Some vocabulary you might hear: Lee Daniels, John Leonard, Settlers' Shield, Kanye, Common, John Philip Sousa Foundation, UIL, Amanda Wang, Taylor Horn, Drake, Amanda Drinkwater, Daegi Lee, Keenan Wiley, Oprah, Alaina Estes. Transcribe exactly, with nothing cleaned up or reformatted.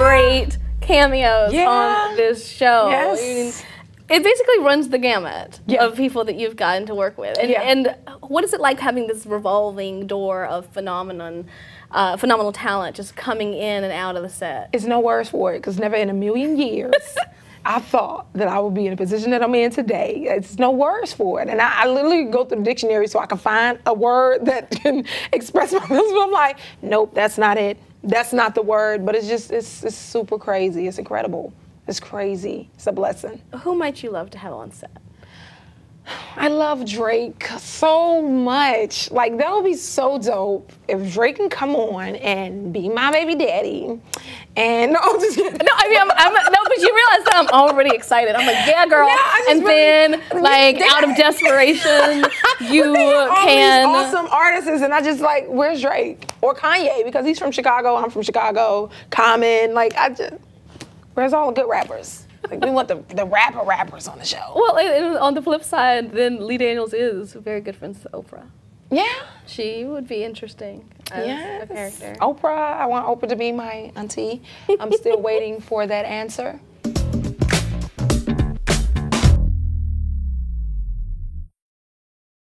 great cameos yeah. on this show. Yes. I mean, it basically runs the gamut yeah. of people that you've gotten to work with. And, yeah. and what is it like having this revolving door of phenomenon, uh, phenomenal talent just coming in and out of the set? It's no words for it, because never in a million years I thought that I would be in the position that I'm in today. It's no words for it. And I, I literally go through the dictionary so I can find a word that can express my feelings. But I'm like, nope, that's not it. That's not the word. But it's just, it's, it's super crazy. It's incredible. It's crazy. It's a blessing. Who might you love to have on set? I love Drake so much. Like, that would be so dope if Drake can come on and be my baby daddy. And no, I'm just kidding. No, I mean, I'm, I'm, no, but you realize that I'm already excited. I'm like, yeah, girl. No, and really, then, like, they, out of desperation, you all can. All these awesome artists, and I just like, where's Drake or Kanye? Because he's from Chicago. I'm from Chicago. Common, like, I just. Where's all the good rappers? Like, we want the, the rapper rappers on the show. Well, and on the flip side, then Lee Daniels is very good friends with Oprah. Yeah. She would be interesting as yes. a character. Oprah, I want Oprah to be my auntie. I'm still waiting for that answer.